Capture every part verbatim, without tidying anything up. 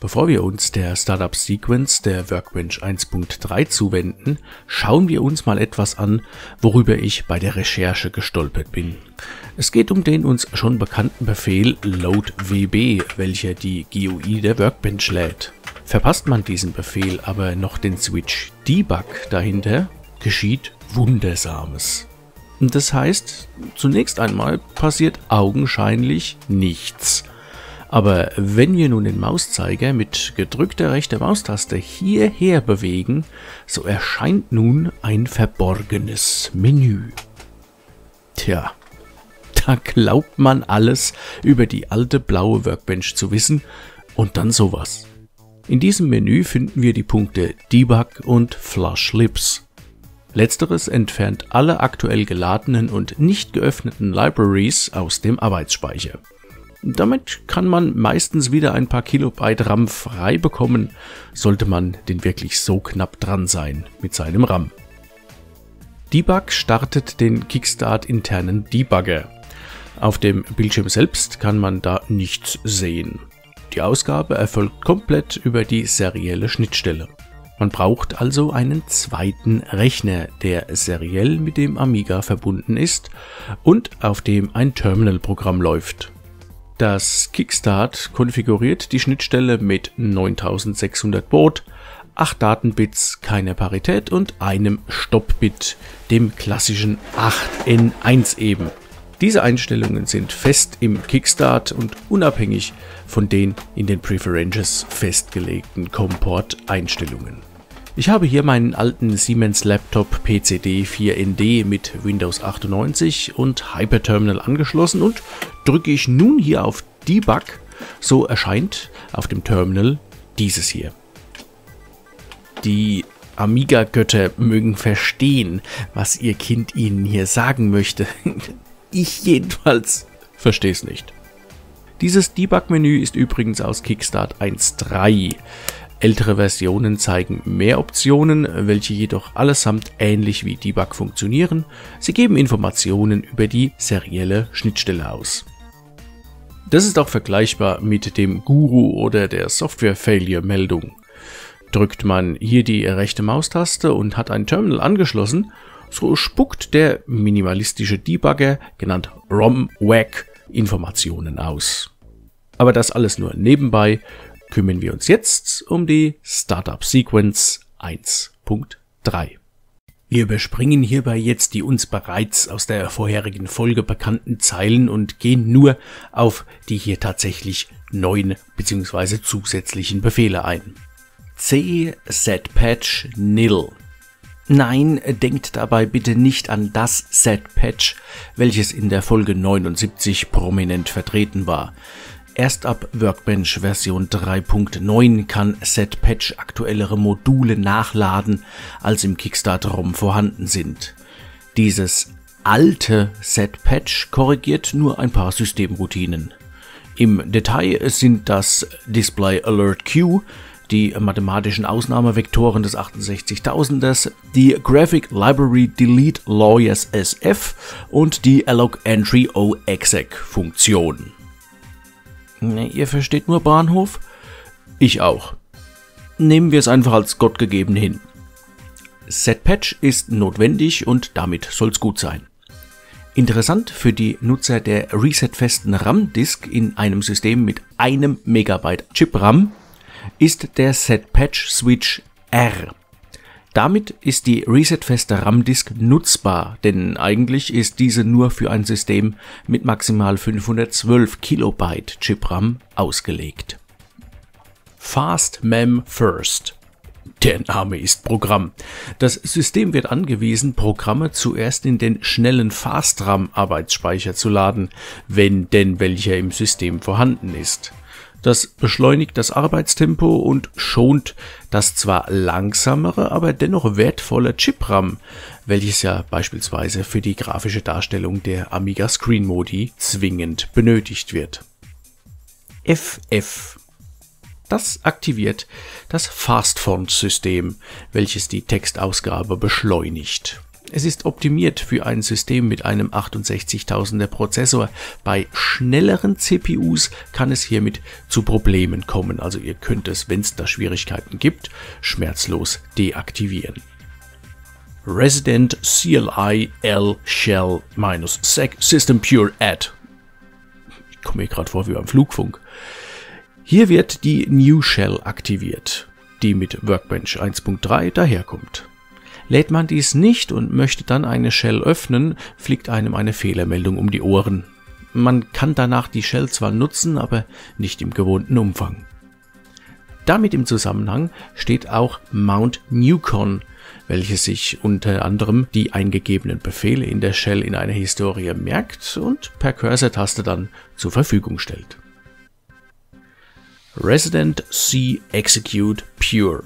Bevor wir uns der Startup-Sequence der Workbench eins Punkt drei zuwenden, schauen wir uns mal etwas an, worüber ich bei der Recherche gestolpert bin. Es geht um den uns schon bekannten Befehl LoadWB, welcher die G U I der Workbench lädt. Verpasst man diesen Befehl aber noch den Switch Debug dahinter, geschieht Wundersames. Das heißt, zunächst einmal passiert augenscheinlich nichts. Aber wenn wir nun den Mauszeiger mit gedrückter rechter Maustaste hierher bewegen, so erscheint nun ein verborgenes Menü. Tja, da glaubt man alles über die alte blaue Workbench zu wissen und dann sowas. In diesem Menü finden wir die Punkte Debug und FlushLibs. Letzteres entfernt alle aktuell geladenen und nicht geöffneten Libraries aus dem Arbeitsspeicher. Damit kann man meistens wieder ein paar Kilobyte RAM frei bekommen, sollte man denn wirklich so knapp dran sein mit seinem RAM. Debug startet den Kickstart-internen Debugger. Auf dem Bildschirm selbst kann man da nichts sehen. Die Ausgabe erfolgt komplett über die serielle Schnittstelle. Man braucht also einen zweiten Rechner, der seriell mit dem Amiga verbunden ist und auf dem ein Terminal-Programm läuft. Das Kickstart konfiguriert die Schnittstelle mit neuntausendsechshundert Baud, acht Datenbits, keiner Parität und einem Stoppbit, dem klassischen acht N eins eben. Diese Einstellungen sind fest im Kickstart und unabhängig von den in den Preferences festgelegten Comport-Einstellungen. Ich habe hier meinen alten Siemens Laptop P C D vier N D mit Windows achtundneunzig und Hyperterminal angeschlossen und drücke ich nun hier auf Debug, so erscheint auf dem Terminal dieses hier. Die Amiga-Götter mögen verstehen, was ihr Kind ihnen hier sagen möchte. Ich jedenfalls verstehe es nicht. Dieses Debug-Menü ist übrigens aus Kickstart eins Punkt drei. Ältere Versionen zeigen mehr Optionen, welche jedoch allesamt ähnlich wie Debug funktionieren. Sie geben Informationen über die serielle Schnittstelle aus. Das ist auch vergleichbar mit dem Guru oder der Software-Failure-Meldung. Drückt man hier die rechte Maustaste und hat ein Terminal angeschlossen, so spuckt der minimalistische Debugger, genannt ROM-WAC, Informationen aus. Aber das alles nur nebenbei. Kümmern wir uns jetzt um die Startup-Sequence eins Punkt drei. Wir überspringen hierbei jetzt die uns bereits aus der vorherigen Folge bekannten Zeilen und gehen nur auf die hier tatsächlich neuen bzw. zusätzlichen Befehle ein. C Setpatch nil. Nein, denkt dabei bitte nicht an das Setpatch, welches in der Folge neunundsiebzig prominent vertreten war. Erst ab Workbench Version drei Punkt neun kann Setpatch aktuellere Module nachladen, als im Kickstart-ROM vorhanden sind. Dieses alte Setpatch korrigiert nur ein paar Systemroutinen. Im Detail sind das Display Alert Queue, die mathematischen Ausnahmevektoren des achtundsechzigtausenders, die Graphic Library Delete Lawyers S F und die Alloc Entry O Exec Funktion. Ihr versteht nur Bahnhof? Ich auch. Nehmen wir es einfach als gottgegeben hin. Setpatch ist notwendig und damit soll's gut sein. Interessant für die Nutzer der resetfesten RAM-Disk in einem System mit einem Megabyte Chip-RAM ist der Setpatch-Switch R. Damit ist die resetfeste RAM-Disk nutzbar, denn eigentlich ist diese nur für ein System mit maximal fünfhundertzwölf Kilobyte Chip-RAM ausgelegt. Fast Mem First. Der Name ist Programm. Das System wird angewiesen, Programme zuerst in den schnellen Fast-RAM-Arbeitsspeicher zu laden, wenn denn welcher im System vorhanden ist. Das beschleunigt das Arbeitstempo und schont das zwar langsamere, aber dennoch wertvolle Chip-RAM, welches ja beispielsweise für die grafische Darstellung der Amiga Screen Modi zwingend benötigt wird. F F. Das aktiviert das Fast-Font-System, welches die Textausgabe beschleunigt. Es ist optimiert für ein System mit einem achtundsechzigtausender Prozessor. Bei schnelleren C P Us kann es hiermit zu Problemen kommen. Also ihr könnt es, wenn es da Schwierigkeiten gibt, schmerzlos deaktivieren. Resident C L I L Shell minus Sec System Pure Add. Ich komme mir gerade vor wie beim Flugfunk. Hier wird die New Shell aktiviert, die mit Workbench eins Punkt drei daherkommt. Lädt man dies nicht und möchte dann eine Shell öffnen, fliegt einem eine Fehlermeldung um die Ohren. Man kann danach die Shell zwar nutzen, aber nicht im gewohnten Umfang. Damit im Zusammenhang steht auch Mount Nukon, welches sich unter anderem die eingegebenen Befehle in der Shell in einer Historie merkt und per Cursor-Taste dann zur Verfügung stellt. Resident C Execute Pure.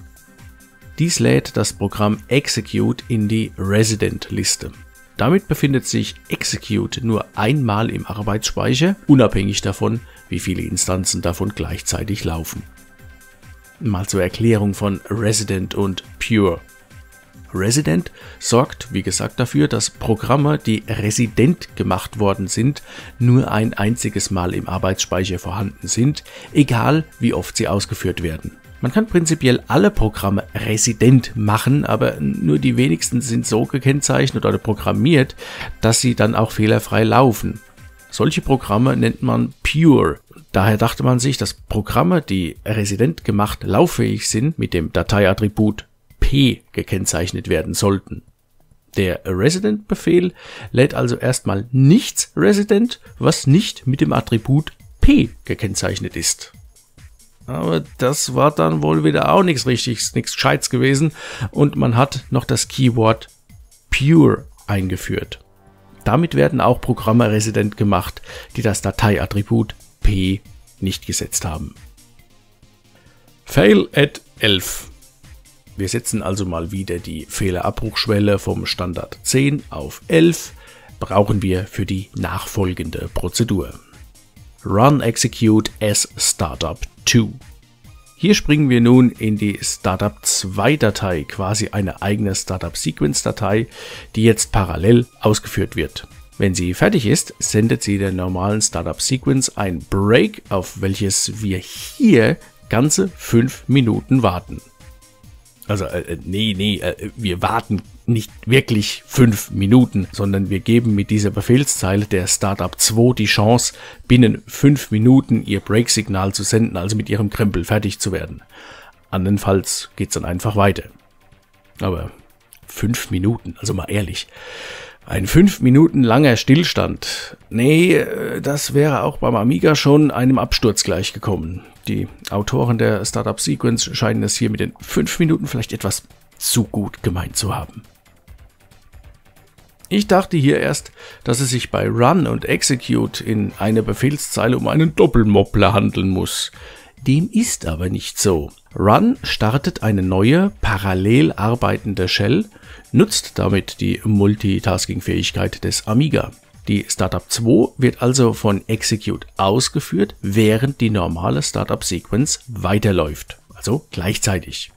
Dies lädt das Programm Execute in die Resident-Liste. Damit befindet sich Execute nur einmal im Arbeitsspeicher, unabhängig davon, wie viele Instanzen davon gleichzeitig laufen. Mal zur Erklärung von Resident und Pure. Resident sorgt, wie gesagt, dafür, dass Programme, die resident gemacht worden sind, nur ein einziges Mal im Arbeitsspeicher vorhanden sind, egal wie oft sie ausgeführt werden. Man kann prinzipiell alle Programme resident machen, aber nur die wenigsten sind so gekennzeichnet oder programmiert, dass sie dann auch fehlerfrei laufen. Solche Programme nennt man Pure. Daher dachte man sich, dass Programme, die resident gemacht lauffähig sind, mit dem Dateiattribut P gekennzeichnet werden sollten. Der Resident-Befehl lädt also erstmal nichts resident, was nicht mit dem Attribut P gekennzeichnet ist. Aber das war dann wohl wieder auch nichts Richtiges, nichts Gescheites gewesen und man hat noch das Keyword Pure eingeführt. Damit werden auch Programme resident gemacht, die das Dateiattribut P nicht gesetzt haben. Fail at elf. Wir setzen also mal wieder die Fehlerabbruchschwelle vom Standard zehn auf elf, brauchen wir für die nachfolgende Prozedur. Run Execute as Startup zwei. Hier springen wir nun in die Startup zwei Datei, quasi eine eigene Startup-Sequence Datei, die jetzt parallel ausgeführt wird. Wenn sie fertig ist, sendet sie der normalen Startup-Sequence ein Break, auf welches wir hier ganze fünf Minuten warten. Also, äh, nee, nee, äh, wir warten nicht wirklich fünf Minuten, sondern wir geben mit dieser Befehlszeile der Startup zwei die Chance, binnen fünf Minuten ihr Break-Signal zu senden, also mit ihrem Krempel fertig zu werden. Andernfalls geht es dann einfach weiter. Aber fünf Minuten, also mal ehrlich. Ein fünf Minuten langer Stillstand. Nee, das wäre auch beim Amiga schon einem Absturz gleichgekommen. Die Autoren der Startup-Sequence scheinen es hier mit den fünf Minuten vielleicht etwas zu gut gemeint zu haben. Ich dachte hier erst, dass es sich bei Run und Execute in einer Befehlszeile um einen Doppelmoppler handeln muss. Dem ist aber nicht so. Run startet eine neue, parallel arbeitende Shell, nutzt damit die Multitasking-Fähigkeit des Amiga. Die Startup zwei wird also von Execute ausgeführt, während die normale Startup-Sequence weiterläuft, also gleichzeitig.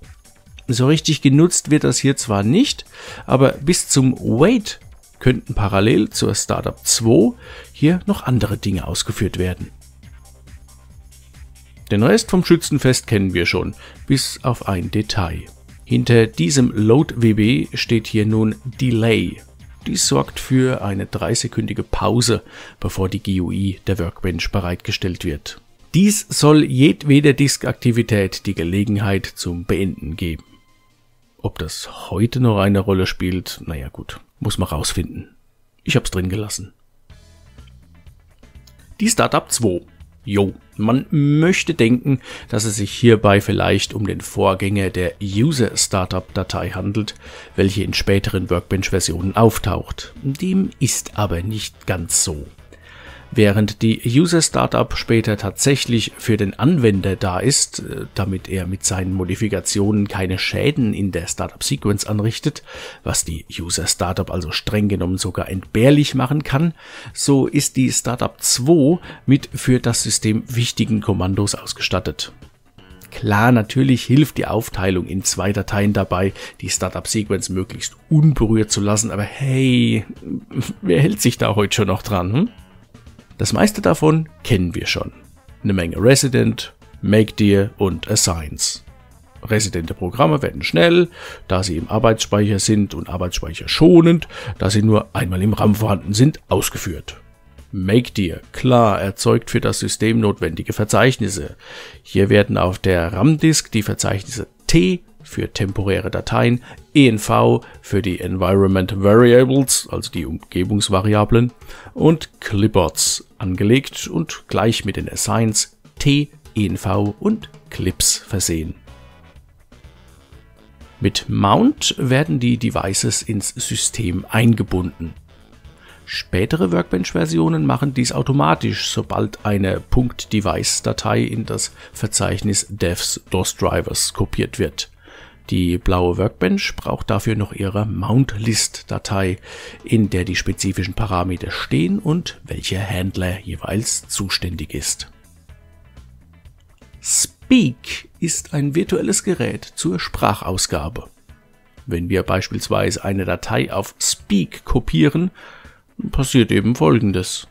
So richtig genutzt wird das hier zwar nicht, aber bis zum Wait könnten parallel zur Startup zwei hier noch andere Dinge ausgeführt werden. Den Rest vom Schützenfest kennen wir schon, bis auf ein Detail. Hinter diesem LoadWB steht hier nun Delay. Dies sorgt für eine dreisekündige Pause, bevor die G U I der Workbench bereitgestellt wird. Dies soll jedweder Diskaktivität die Gelegenheit zum Beenden geben. Ob das heute noch eine Rolle spielt, naja gut, muss man rausfinden. Ich hab's drin gelassen. Die Startup zwei. Jo, man möchte denken, dass es sich hierbei vielleicht um den Vorgänger der User-Startup-Datei handelt, welche in späteren Workbench-Versionen auftaucht. Dem ist aber nicht ganz so. Während die User-Startup später tatsächlich für den Anwender da ist, damit er mit seinen Modifikationen keine Schäden in der Startup-Sequence anrichtet, was die User-Startup also streng genommen sogar entbehrlich machen kann, so ist die Startup zwei mit für das System wichtigen Kommandos ausgestattet. Klar, natürlich hilft die Aufteilung in zwei Dateien dabei, die Startup-Sequence möglichst unberührt zu lassen, aber hey, wer hält sich da heute schon noch dran? Hm? Das meiste davon kennen wir schon. Eine Menge Resident, MakeDir und Assigns. Residente Programme werden schnell, da sie im Arbeitsspeicher sind und Arbeitsspeicher schonend, da sie nur einmal im RAM vorhanden sind, ausgeführt. MakeDir, klar, erzeugt für das System notwendige Verzeichnisse. Hier werden auf der RAM-Disk die Verzeichnisse T für temporäre Dateien, E N V für die Environment Variables, also die Umgebungsvariablen, und Clipboards angelegt und gleich mit den Assigns T, E N V und Clips versehen. Mit Mount werden die Devices ins System eingebunden. Spätere Workbench-Versionen machen dies automatisch, sobald eine .device-Datei in das Verzeichnis Devs DOS-Drivers kopiert wird. Die blaue Workbench braucht dafür noch ihre MountList-Datei, in der die spezifischen Parameter stehen und welcher Handler jeweils zuständig ist. Speak ist ein virtuelles Gerät zur Sprachausgabe. Wenn wir beispielsweise eine Datei auf Speak kopieren, passiert eben Folgendes.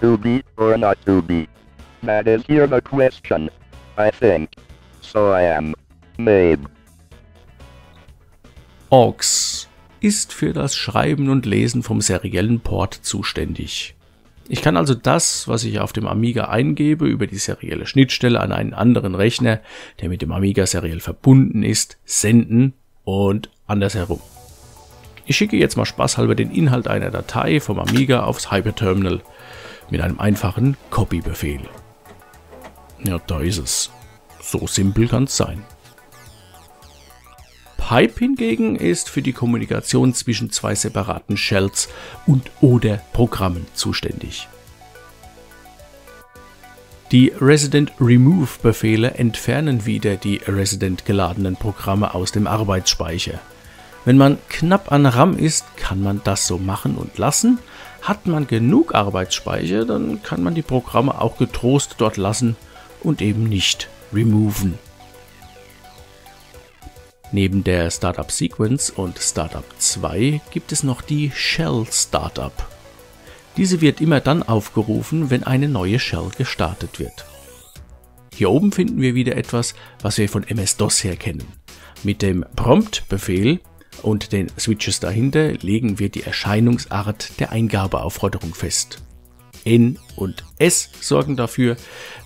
To be or not to be? That is here the question. I think. So I am. Maybe. aux ist für das Schreiben und Lesen vom seriellen Port zuständig. Ich kann also das, was ich auf dem Amiga eingebe, über die serielle Schnittstelle an einen anderen Rechner, der mit dem Amiga seriell verbunden ist, senden und andersherum. Ich schicke jetzt mal spaßhalber den Inhalt einer Datei vom Amiga aufs Hyperterminal mit einem einfachen Copy-Befehl. Ja, da ist es. So simpel kann es sein. Pipe hingegen ist für die Kommunikation zwischen zwei separaten Shells und oder Programmen zuständig. Die Resident-Remove-Befehle entfernen wieder die resident geladenen Programme aus dem Arbeitsspeicher. Wenn man knapp an RAM ist, kann man das so machen und lassen. Hat man genug Arbeitsspeicher, dann kann man die Programme auch getrost dort lassen und eben nicht removen. Neben der Startup-Sequence und Startup zwei gibt es noch die Shell-Startup. Diese wird immer dann aufgerufen, wenn eine neue Shell gestartet wird. Hier oben finden wir wieder etwas, was wir von M S-DOS her kennen. Mit dem Prompt-Befehl und den Switches dahinter legen wir die Erscheinungsart der Eingabeaufforderung fest. N und S sorgen dafür,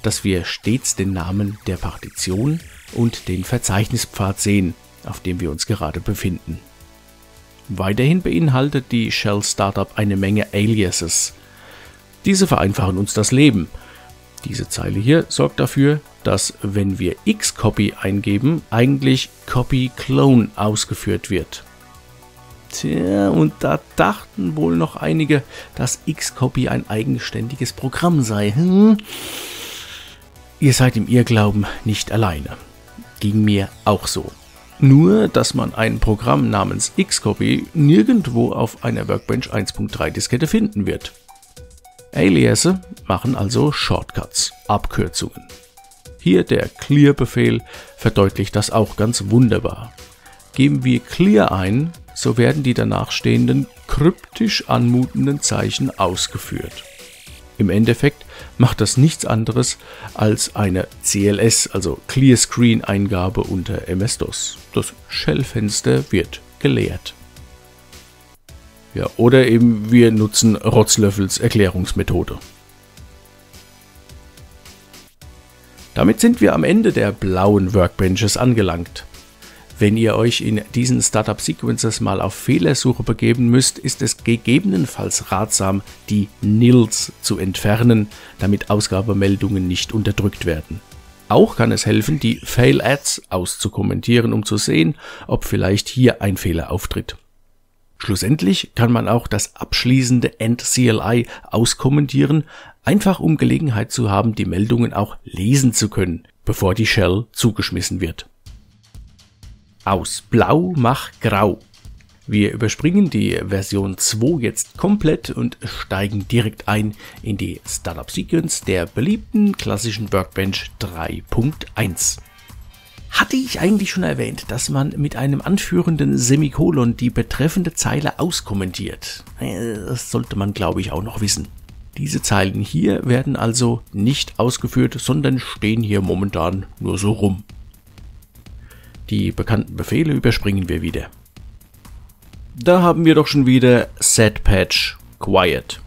dass wir stets den Namen der Partition und den Verzeichnispfad sehen, auf dem wir uns gerade befinden. Weiterhin beinhaltet die Shell Startup eine Menge Aliases. Diese vereinfachen uns das Leben. Diese Zeile hier sorgt dafür, dass, wenn wir XCopy eingeben, eigentlich CopyClone ausgeführt wird. Tja, und da dachten wohl noch einige, dass XCopy ein eigenständiges Programm sei. Hm? Ihr seid im Irrglauben nicht alleine. Ging mir auch so. Nur, dass man ein Programm namens XCopy nirgendwo auf einer Workbench eins Punkt drei Diskette finden wird. Aliase machen also Shortcuts, Abkürzungen. Hier der Clear-Befehl verdeutlicht das auch ganz wunderbar. Geben wir Clear ein, so werden die danach stehenden, kryptisch anmutenden Zeichen ausgeführt. Im Endeffekt macht das nichts anderes als eine C L S, also Clear Screen Eingabe unter M S-DOS. Das Shell-Fenster wird geleert. Ja, oder eben wir nutzen Rotzlöffels Erklärungsmethode. Damit sind wir am Ende der blauen Workbenches angelangt. Wenn ihr euch in diesen Startup-Sequences mal auf Fehlersuche begeben müsst, ist es gegebenenfalls ratsam, die Nils zu entfernen, damit Ausgabemeldungen nicht unterdrückt werden. Auch kann es helfen, die Fail-Ads auszukommentieren, um zu sehen, ob vielleicht hier ein Fehler auftritt. Schlussendlich kann man auch das abschließende End-C L I auskommentieren, einfach um Gelegenheit zu haben, die Meldungen auch lesen zu können, bevor die Shell zugeschmissen wird. Aus Blau macht Grau. Wir überspringen die Version zwei jetzt komplett und steigen direkt ein in die Startup-Sequence der beliebten klassischen Workbench drei Punkt eins. Hatte ich eigentlich schon erwähnt, dass man mit einem anführenden Semikolon die betreffende Zeile auskommentiert? Das sollte man, glaube ich, auch noch wissen. Diese Zeilen hier werden also nicht ausgeführt, sondern stehen hier momentan nur so rum. Die bekannten Befehle überspringen wir wieder. Da haben wir doch schon wieder Setpatch Quiet.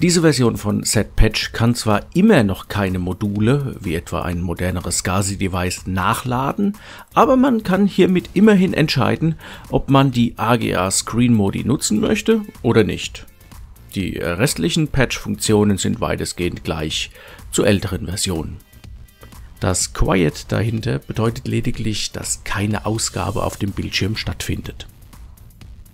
Diese Version von Setpatch kann zwar immer noch keine Module, wie etwa ein moderneres G A S I-Device, nachladen, aber man kann hiermit immerhin entscheiden, ob man die A G A Screen Modi nutzen möchte oder nicht. Die restlichen Patch-Funktionen sind weitestgehend gleich zu älteren Versionen. Das Quiet dahinter bedeutet lediglich, dass keine Ausgabe auf dem Bildschirm stattfindet.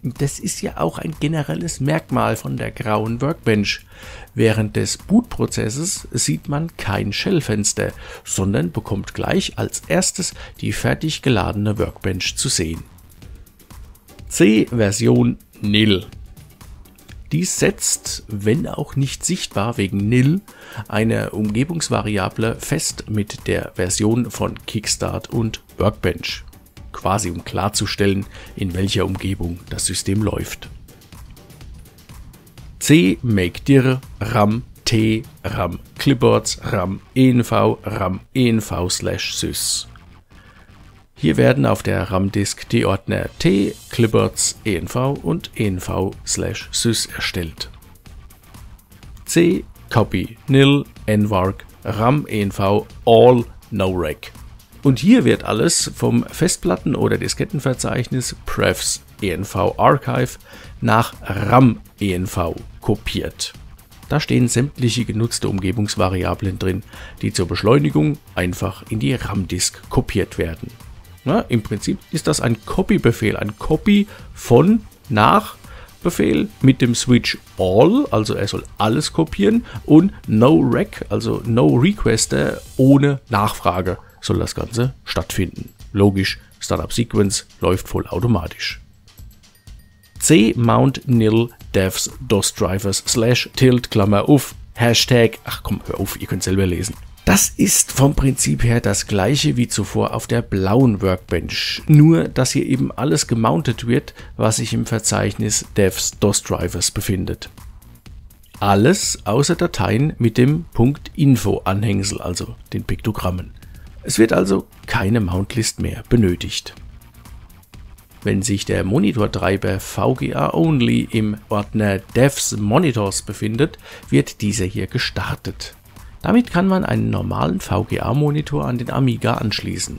Das ist ja auch ein generelles Merkmal von der grauen Workbench. Während des Bootprozesses sieht man kein Shell-Fenster, sondern bekommt gleich als erstes die fertig geladene Workbench zu sehen. C Version null. Dies setzt, wenn auch nicht sichtbar wegen Nil, eine Umgebungsvariable fest mit der Version von Kickstart und Workbench, quasi um klarzustellen, in welcher Umgebung das System läuft. C MakeDir RAM T RAM Clipboards RAM env RAM env/sys. Hier werden auf der RAM-Disk die Ordner T, Clipboards, env und env/sys erstellt. C Copy nil nvarg RAM env all norec. Und hier wird alles vom Festplatten- oder Diskettenverzeichnis prefs env archive nach RAM env kopiert. Da stehen sämtliche genutzte Umgebungsvariablen drin, die zur Beschleunigung einfach in die RAM-Disk kopiert werden. Na, im Prinzip ist das ein Copy-Befehl, ein Copy von nach Befehl mit dem Switch all, also er soll alles kopieren, und no rec, also no requester, ohne Nachfrage soll das Ganze stattfinden. Logisch, Startup-Sequence läuft vollautomatisch. C Mount nil devs dos drivers slash tilt Klammer auf Hashtag, ach komm, hör auf, ihr könnt selber lesen. Das ist vom Prinzip her das gleiche wie zuvor auf der blauen Workbench, nur dass hier eben alles gemountet wird, was sich im Verzeichnis devs dos drivers befindet. Alles außer Dateien mit dem .info Anhängsel, also den Piktogrammen. Es wird also keine MountList mehr benötigt. Wenn sich der Monitortreiber V G A Only im Ordner devs monitors befindet, wird dieser hier gestartet. Damit kann man einen normalen V G A-Monitor an den Amiga anschließen.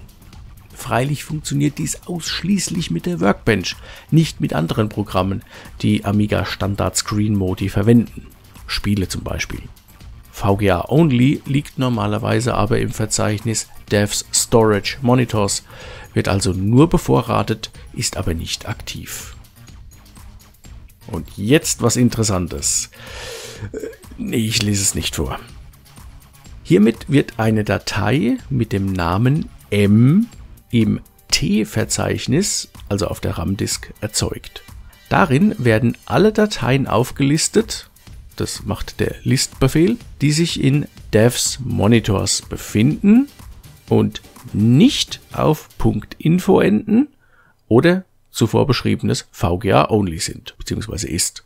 Freilich funktioniert dies ausschließlich mit der Workbench, nicht mit anderen Programmen, die Amiga Standard Screen Modi verwenden, Spiele zum Beispiel. V G A Only liegt normalerweise aber im Verzeichnis devs storage monitors, wird also nur bevorratet, ist aber nicht aktiv. Und jetzt was Interessantes. Nee, ich lese es nicht vor. Hiermit wird eine Datei mit dem Namen m im T-Verzeichnis, also auf der RAM-Disk, erzeugt. Darin werden alle Dateien aufgelistet, das macht der List-Befehl, die sich in devs monitors befinden und nicht auf .info enden oder zuvor beschriebenes V G A Only sind bzw. ist.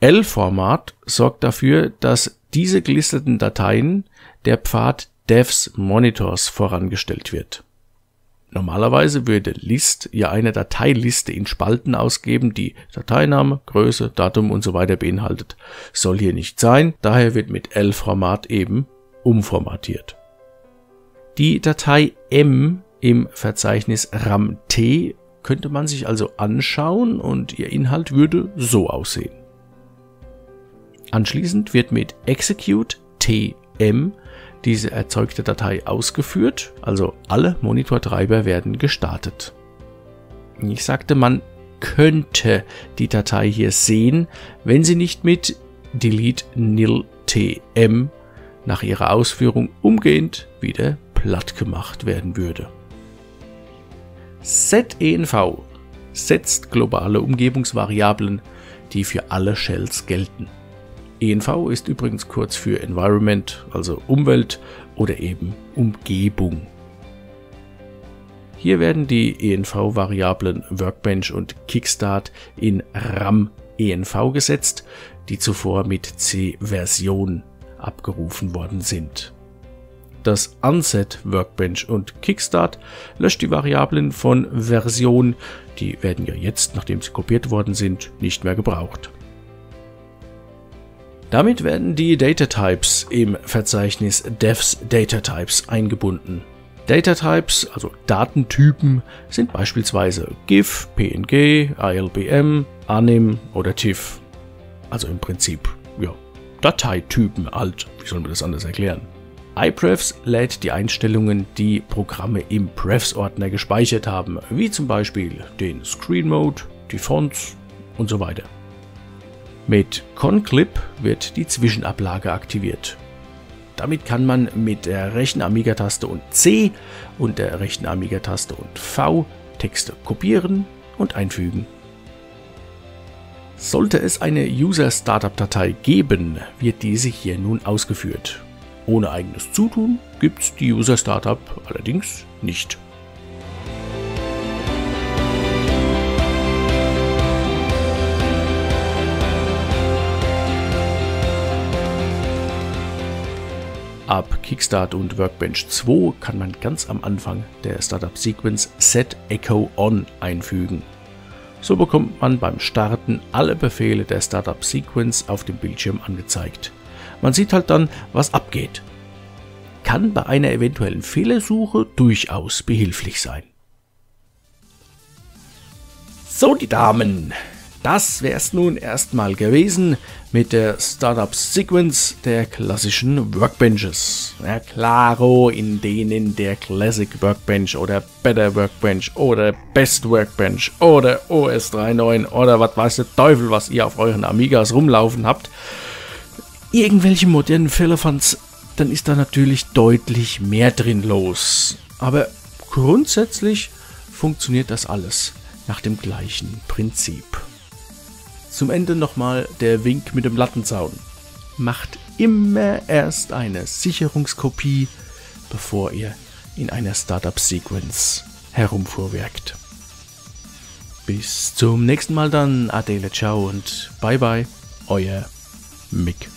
L-Format sorgt dafür, dass diese gelisteten Dateien der Pfad devs monitors vorangestellt wird. Normalerweise würde List ja eine Dateiliste in Spalten ausgeben, die Dateiname, Größe, Datum und so weiter beinhaltet. Soll hier nicht sein, daher wird mit L-Format eben umformatiert. Die Datei m im Verzeichnis RAM-T könnte man sich also anschauen und ihr Inhalt würde so aussehen. Anschließend wird mit Execute T M diese erzeugte Datei ausgeführt, also alle Monitortreiber werden gestartet. Ich sagte, man könnte die Datei hier sehen, wenn sie nicht mit delete nil T M nach ihrer Ausführung umgehend wieder platt gemacht werden würde. SetEnv setzt globale Umgebungsvariablen, die für alle Shells gelten. E N V ist übrigens kurz für Environment, also Umwelt oder eben Umgebung. Hier werden die E N V-Variablen Workbench und Kickstart in RAM-E N V gesetzt, die zuvor mit C-Version abgerufen worden sind. Das Unset Workbench und Kickstart löscht die Variablen von Version, die werden ja jetzt, nachdem sie kopiert worden sind, nicht mehr gebraucht. Damit werden die Data Types im Verzeichnis Devs Data Types eingebunden. Data Types, also Datentypen, sind beispielsweise GIF, P N G, I L B M, A N I M oder TIFF. Also im Prinzip, ja, Dateitypen halt, wie soll man das anders erklären? iPrefs lädt die Einstellungen, die Programme im Prefs-Ordner gespeichert haben, wie zum Beispiel den Screen Mode, die Fonts und so weiter. Mit ConClip wird die Zwischenablage aktiviert. Damit kann man mit der rechten Amiga-Taste und C und der rechten Amiga-Taste und V Texte kopieren und einfügen. Sollte es eine User-Startup-Datei geben, wird diese hier nun ausgeführt. Ohne eigenes Zutun gibt's die User-Startup allerdings nicht. Ab Kickstart und Workbench zwei kann man ganz am Anfang der Startup-Sequence Set Echo On einfügen. So bekommt man beim Starten alle Befehle der Startup-Sequence auf dem Bildschirm angezeigt. Man sieht halt dann, was abgeht. Kann bei einer eventuellen Fehlersuche durchaus behilflich sein. So, die Damen, das wär's nun erstmal gewesen mit der Startup-Sequence der klassischen Workbenches. Ja, klaro, in denen der Classic Workbench oder Better Workbench oder Best Workbench oder O S drei Punkt neun oder was weiß der Teufel, was ihr auf euren Amigas rumlaufen habt, irgendwelche modernen Firlefanz, dann ist da natürlich deutlich mehr drin los. Aber grundsätzlich funktioniert das alles nach dem gleichen Prinzip. Zum Ende nochmal der Wink mit dem Lattenzaun. Macht immer erst eine Sicherungskopie, bevor ihr in einer Startup-Sequence herumfuhrwerkt. Bis zum nächsten Mal dann, adele, ciao und bye bye, euer Mick.